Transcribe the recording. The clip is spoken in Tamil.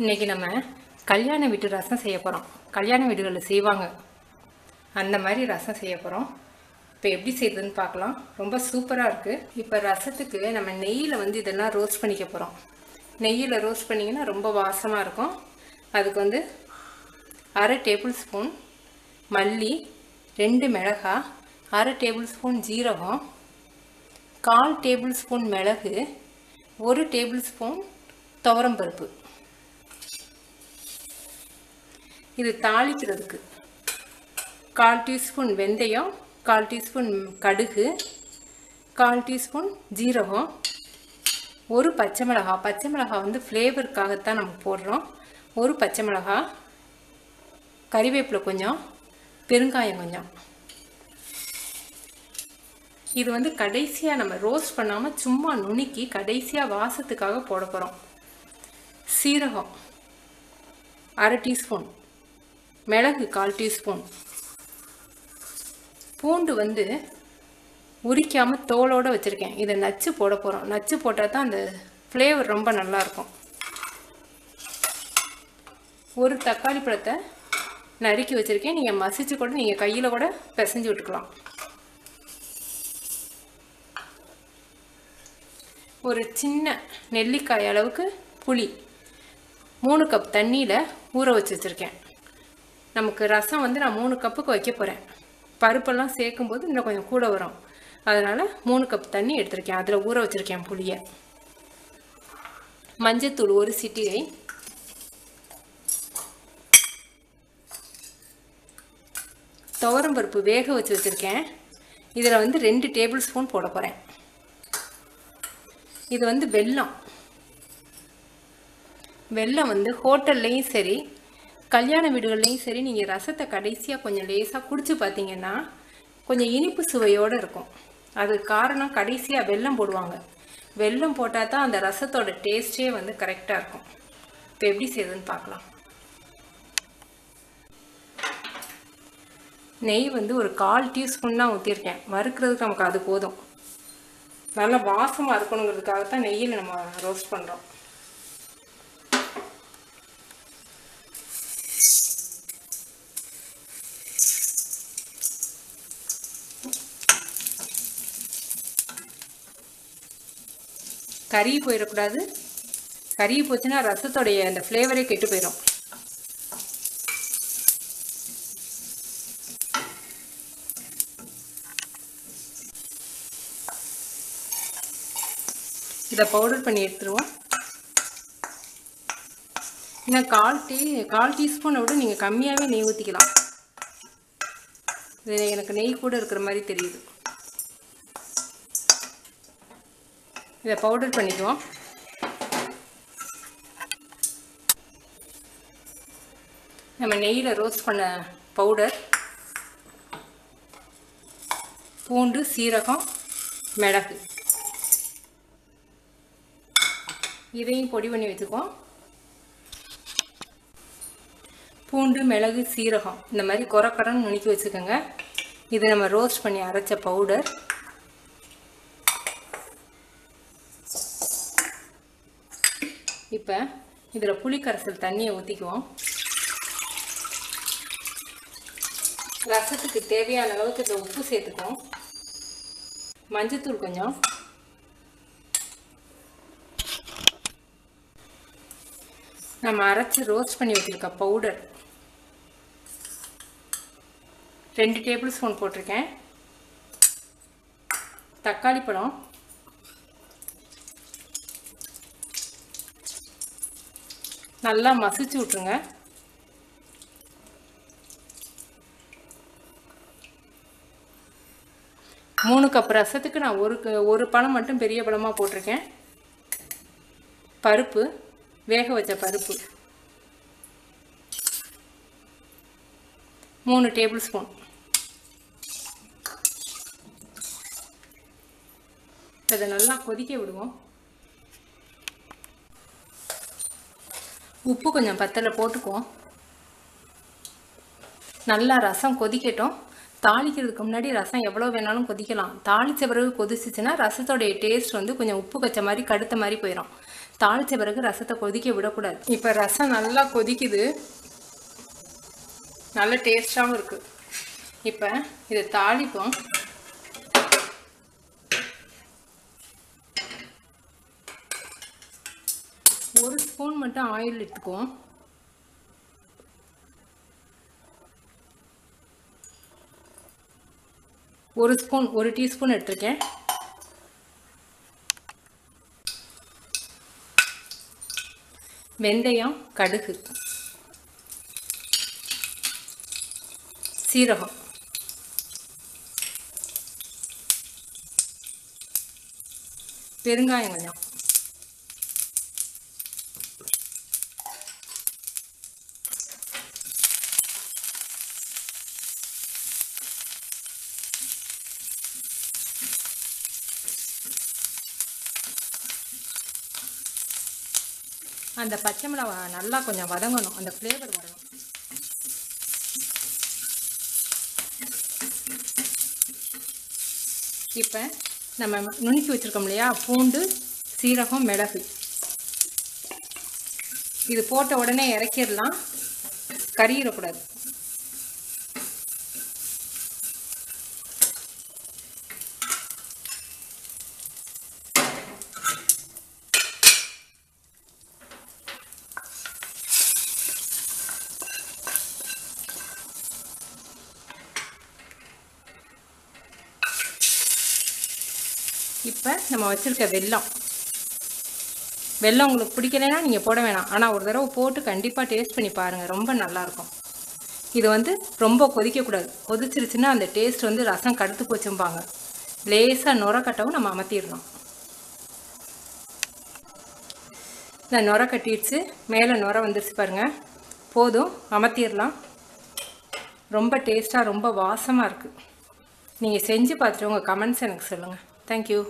இன்றைக்கி நம்ம கல்யாண வீட்டு ரசம் செய்ய போகிறோம். கல்யாண வீடுகளில் செய்வாங்க, அந்த மாதிரி ரசம் செய்ய போகிறோம். இப்போ எப்படி செய்யுதுன்னு பார்க்கலாம். ரொம்ப சூப்பராக இருக்குது. இப்போ ரசத்துக்கு நம்ம நெய்யில் இதெல்லாம் ரோஸ்ட் பண்ணிக்க போகிறோம். நெய்யில் ரோஸ்ட் பண்ணிங்கன்னா ரொம்ப வாசமாக இருக்கும். அதுக்கு அரை டேபிள் ஸ்பூன் மல்லி, 2 மிளகாய், அரை டேபிள் ஸ்பூன் ஜீரகம், 1/4 டேபிள் ஸ்பூன் மிளகு, 1 டேபிள் ஸ்பூன் துவரம்பருப்பு. இது தாளிக்கிறதுக்கு 1/4 டீஸ்பூன் வெந்தயம், 1/4 டீஸ்பூன் கடுகு, 1/4 டீஸ்பூன் ஜீரகம், 1 பச்சை மிளகாய். பச்சை மிளகாய் ஃப்ளேவருக்காகத்தான் நம்ம போடுறோம். 1 பச்சை மிளகாய், கறிவேப்பிலை கொஞ்சம், பெருங்காயம் கொஞ்சம். இது கடைசியாக நம்ம ரோஸ்ட் பண்ணாமல் சும்மா நுணுக்கி கடைசியாக வாசத்துக்காக போட போகிறோம். சீரகம் 1/2 டீஸ்பூன், மிளகு 1/4 டீஸ்பூன், பூண்டு உரிக்காமல் தோலோடு வச்சுருக்கேன். இதை நச்சு போட போகிறோம். நச்சு போட்டால் தான் அந்த ஃப்ளேவர் ரொம்ப நல்லாயிருக்கும். 1 தக்காளி பழத்தை நறுக்கி வச்சுருக்கேன். நீங்கள் மசிச்சு கூட, நீங்கள் கையில் கூட பிசைஞ்சு விட்டுக்கலாம். 1 சின்ன நெல்லிக்காய் அளவுக்கு புளி 3 கப் தண்ணியில் ஊற வச்சு வச்சுருக்கேன். நமக்கு ரசம் நான் 3 கப்புக்கு வைக்க போகிறேன். பருப்பெல்லாம் சேர்க்கும்போது இன்னும் கொஞ்சம் கூட வரும். அதனால் 3 கப் தண்ணி எடுத்திருக்கேன். அதில் ஊற வச்சுருக்கேன் புளியை. மஞ்சத்தூள் 1 சிட்டிகை, துவரம்பருப்பு வேக வச்சு வச்சுருக்கேன். இதில் 2 டேபிள் ஸ்பூன் போட போகிறேன். இது வெல்லம். வெல்லம் ஹோட்டல்லையும் சரி, கல்யாண வீடுகள்லையும் சரி, நீங்கள் ரசத்தை கடைசியாக கொஞ்சம் லேசாக குடிச்சு பார்த்தீங்கன்னா கொஞ்சம் இனிப்பு சுவையோடு இருக்கும். அது காரணம் கடைசியாக வெல்லம் போடுவாங்க. வெல்லம் போட்டால் தான் அந்த ரசத்தோட டேஸ்ட்டே கரெக்டாக இருக்கும். இப்போ எப்படி செய்யுதுன்னு பார்க்கலாம். நெய் 1/4 டீஸ்பூன் தான் ஊற்றிருக்கேன். வறுக்கிறதுக்கு நமக்கு அது போதும். நல்லா வாசமாக இருக்கணுங்கிறதுக்காகத்தான் நெய்யில் நம்ம ரோஸ்ட் பண்ணுறோம். கறி போயிடக்கூடாது. கறி போச்சுன்னா ரசத்தோடைய அந்த ஃப்ளேவரே கெட்டு போயிடும். இதை பவுடர் பண்ணி எடுத்துருவோம். இன்னும் கால் டீஸ்பூனை விட நீங்கள் கம்மியாகவே நெய் ஊற்றிக்கலாம். இது எனக்கு நெய் கூட இருக்கிற மாதிரி தெரியுது. இதை பவுடர் பண்ணிக்குவோம். நம்ம நெய்யில் ரோஸ்ட் பண்ண பவுடர், பூண்டு, சீரகம், மிளகு இதையும் பொடி பண்ணி வச்சுக்குவோம். பூண்டு, மிளகு, சீரகம் இந்த மாதிரி கொரக்கரன்னு நுணுக்கி வச்சுக்கோங்க. இது நம்ம ரோஸ்ட் பண்ணி அரைச்ச பவுடர். இப்போ இதில் புளிக்கரைசல் தண்ணியை ஊற்றிக்குவோம். ரசத்துக்கு தேவையான அளவுக்கு இதில் உப்பு சேர்த்துக்குவோம். மஞ்சத்தூள் கொஞ்சம், நம்ம அரைச்சி ரோஸ்ட் பண்ணி வச்சுருக்க பவுடர் 2 டேபிள் ஸ்பூன் போட்டிருக்கேன். தக்காளி பழம், நல்லா மசிச்சு விட்ருங்க. மூணு கப் ரசத்துக்கு நான் ஒரு பழம் மட்டும் பெரிய பழமாக போட்டிருக்கேன். பருப்பு, வேக வச்ச பருப்பு 3 டேபிள் ஸ்பூன். அதை நல்லா கொதிக்க விடுவோம். உப்பு கொஞ்சம் பத்தலை போட்டுக்குவோம். நல்லா ரசம் கொதிக்கட்டும். தாளிக்கிறதுக்கு முன்னாடி ரசம் எவ்வளோ வேணாலும் கொதிக்கலாம். தாளித்த பிறகு கொதிச்சிச்சுன்னா ரசத்தோடைய டேஸ்ட் கொஞ்சம் உப்பு கச்ச மாதிரி கடுத்த மாதிரி போயிடும். தாளிச்ச பிறகு ரசத்தை கொதிக்க விடக்கூடாது. இப்போ ரசம் நல்லா கொதிக்குது, நல்ல டேஸ்டாகவும் இருக்குது. இப்போ இதை தாளிப்போம். ஒரு ஸ்பூன் மட்டும் ஆயில் எடுத்துக்குவோம். ஒரு டீஸ்பூன் எடுத்துருக்கேன். வெந்தயம், கடுகு, சீரகம், பெருங்காயம் கொஞ்சம், அந்த பச்சை மிளகாய் நல்லா கொஞ்சம் வதங்கணும், அந்த ஃப்ளேவர் வரணும். இப்போ நம்ம நுணுக்கி வச்சுருக்கோம் இல்லையா, பூண்டு, சீரகம், மிளகு, இது போட்ட உடனே இறக்கிடலாம், கறியிடக்கூடாது. இப்போ நம்ம வச்சுருக்க வெல்லம் உங்களுக்கு பிடிக்கலைன்னா நீங்கள் போட வேணாம், ஆனால் ஒரு தடவை போட்டு கண்டிப்பாக டேஸ்ட் பண்ணி பாருங்கள், ரொம்ப நல்லாயிருக்கும். இது ரொம்ப கொதிக்கக்கூடாது, கொதிச்சிருச்சுன்னா அந்த டேஸ்ட் ரசம் கடுத்து போச்சும்பாங்க. லேசாக நுரக்கட்டவும் நம்ம அமர்த்திடணும். இந்த நுர கட்டிடுச்சு, மேலே நுர வந்துருச்சு பாருங்கள், போதும், அமர்த்திடலாம். ரொம்ப டேஸ்ட்டாக, ரொம்ப வாசமாக இருக்குது. நீங்கள் செஞ்சு பார்த்துட்டு உங்கள் கமெண்ட்ஸ் எனக்கு சொல்லுங்கள். Thank you.